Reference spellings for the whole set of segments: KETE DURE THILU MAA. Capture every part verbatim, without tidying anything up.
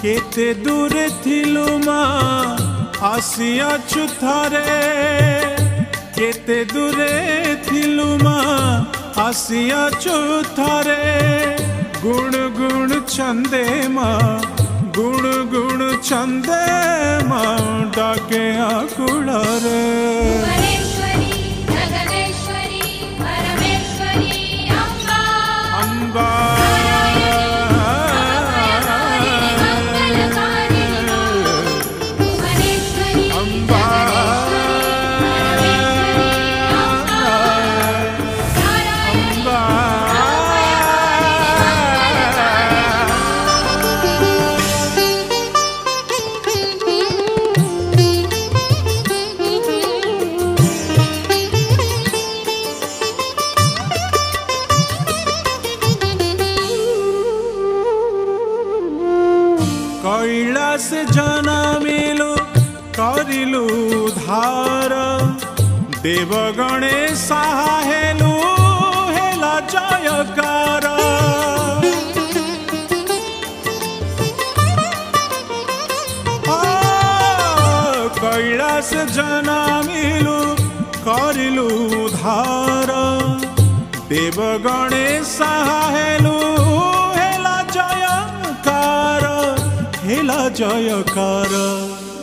केते दूर थिलु माँ आसियाछु थारे, केते दूरे थिलु माँ आसियाछु थारे। गुण गुण छंदे माँ, गुण गुण छंदे माँ डाके आकुलारे। कैलास जाना मेलो करिलू धार, देवगणे साहा हेलू हेला जयकार। कैलास जाना मेलो करिलू धार, देवगणे साहा हेलू हेला जयकार। हेला जयकार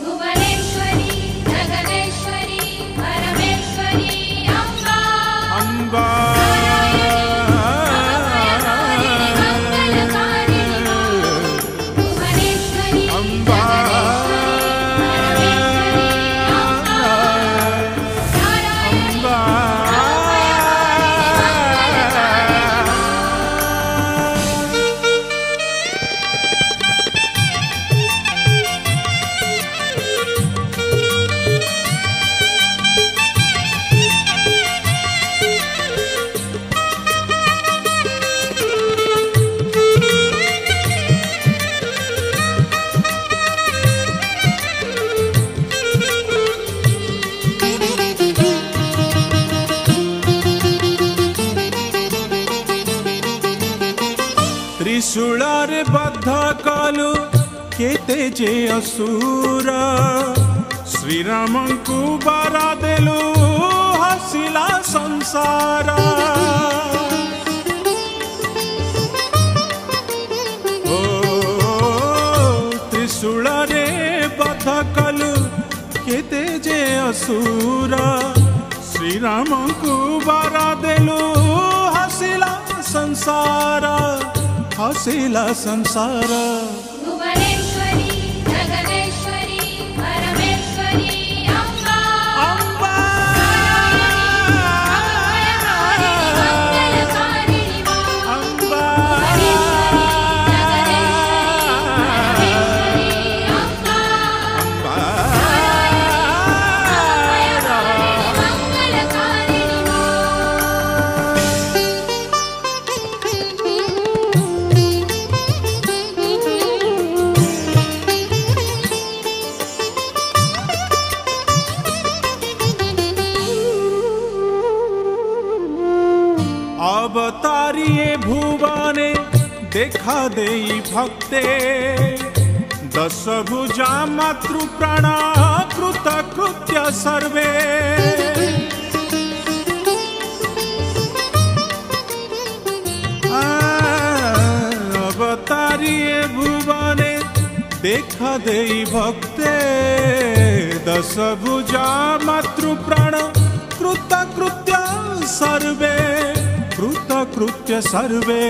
भुवनेश्वरी जगदेश्वरी परमेश्वरी अम्बा अम्बा। त्रिशूलार बद्ध कलु केते जे असुर, श्रीरामंकु बारा देलु हसिला संसार। ओ त्रिशूलार बद्ध कलु केते जे असुर, श्रीरामंकु बारा देलु हसिला संसार। हसीला संसार भुवनेश्वरी जगदेश्वरी परमेश्वरी अम्बा अम्बा। अवतारिए भुवने देखा दे भक्ते, दस भुजा मातृ प्राणा कृत कृत्य सर्वे। अवतारिए भुवने देखा दे भक्ते, दस भुजा मातृ प्राणा कृत कृत्य सर्वे कृत कृत्य सर्वे।